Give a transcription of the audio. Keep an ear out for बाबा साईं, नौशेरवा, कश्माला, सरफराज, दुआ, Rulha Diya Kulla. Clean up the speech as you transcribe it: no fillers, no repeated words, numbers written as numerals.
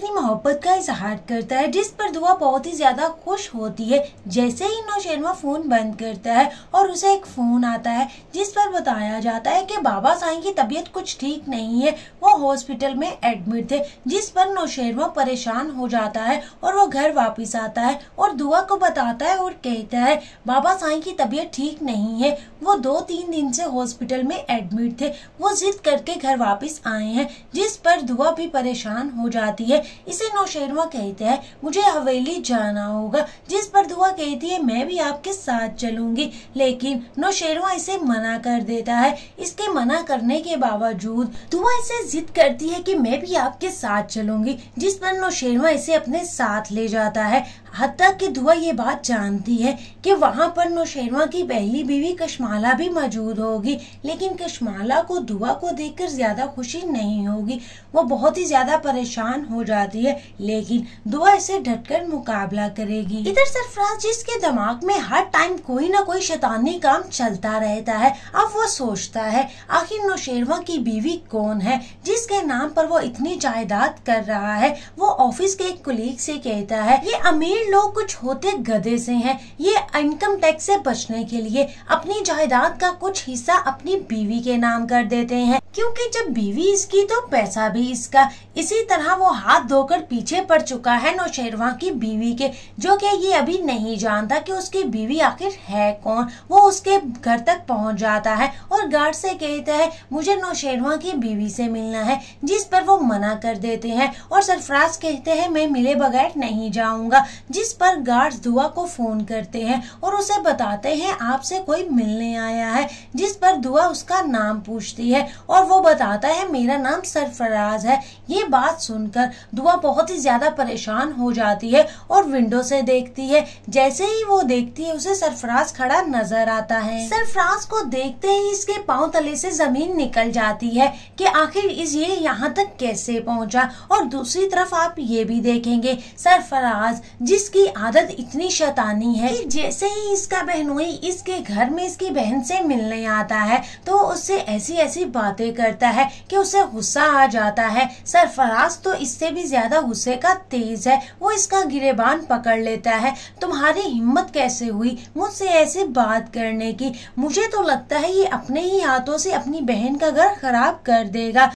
अपनी मोहब्बत का इजहार करता है, जिस पर दुआ बहुत ही ज्यादा खुश होती है। जैसे ही नौशेरवा फोन बंद करता है और उसे एक फोन आता है जिस पर बताया जाता है कि बाबा साईं की तबीयत कुछ ठीक नहीं है, वो हॉस्पिटल में एडमिट थे। जिस पर नौशेरवा परेशान हो जाता है और वो घर वापस आता है और दुआ को बताता है और कहता है बाबा साईं की तबीयत ठीक नहीं है, वो 2-3 दिन से हॉस्पिटल में एडमिट थे, वो जिद करके घर वापस आए हैं। जिस पर दुआ भी परेशान हो जाती है। इसे नौशेरवा कहते हैं मुझे हवेली जाना होगा, जिस पर दुआ कहती है मैं भी आपके साथ चलूंगी, लेकिन नौशेरवा इसे मना कर देता है। इसके मना करने के बावजूद दुआ इसे जिद करती है कि मैं भी आपके साथ चलूंगी, जिस पर नौशेरवा इसे अपने साथ ले जाता है। हत्ता कि दुआ ये बात जानती है कि वहाँ पर नौशेरवा की पहली बीवी कश्माला भी मौजूद होगी, लेकिन कश्माला को दुआ को देखकर ज्यादा खुशी नहीं होगी, वो बहुत ही ज्यादा परेशान हो जाती है, लेकिन दुआ इसे डटकर मुकाबला करेगी। इधर सरफराज जिसके दिमाग में हर टाइम कोई ना कोई शैतानी काम चलता रहता है, अब वो सोचता है आखिर नौशेरवा की बीवी कौन है जिसके नाम पर वो इतनी जायदाद कर रहा है। वो ऑफिस के एक कुलीग से कहता है ये अमीर लोग कुछ होते गधे से हैं, ये इनकम टैक्स से बचने के लिए अपनी जायदाद का कुछ हिस्सा अपनी बीवी के नाम कर देते हैं, क्योंकि जब बीवी इसकी तो पैसा भी इसका। इसी तरह वो हाथ धोकर पीछे पड़ चुका है नौशेरवा की बीवी के, जो कि ये अभी नहीं जानता कि उसकी बीवी आखिर है कौन। वो उसके घर तक पहुंच जाता है और गार्ड से कहता है मुझे नौशेरवा की बीवी से मिलना है, जिस पर वो मना कर देते हैं और सरफराज कहते हैं मैं मिले बगैर नहीं जाऊंगा। जिस पर गार्ड दुआ को फोन करते हैं और उसे बताते हैं आपसे कोई मिलने आया है, जिस पर दुआ उसका नाम पूछती है और वो बताता है मेरा नाम सरफराज है। ये बात सुनकर दुआ बहुत ही ज्यादा परेशान हो जाती है और विंडो से देखती है। जैसे ही वो देखती है उसे सरफराज खड़ा नजर आता है। सरफराज को देखते ही इसके पांव तले से जमीन निकल जाती है कि आखिर ये यहाँ तक कैसे पहुँचा। और दूसरी तरफ आप ये भी देखेंगे सरफराज जिसकी आदत इतनी शैतानी है कि जैसे ही इसका बहनोई इसके घर में इसकी बहन से मिलने आता है तो उससे ऐसी ऐसी बातें करता है कि उसे गुस्सा आ जाता है। सरफराज तो इससे भी ज्यादा गुस्से का तेज है, वो इसका गिरेबान पकड़ लेता है। तुम्हारी हिम्मत कैसे हुई मुझसे ऐसी बात करने की, मुझे तो लगता है ये अपने ही हाथों से अपनी बहन का घर खराब कर देगा।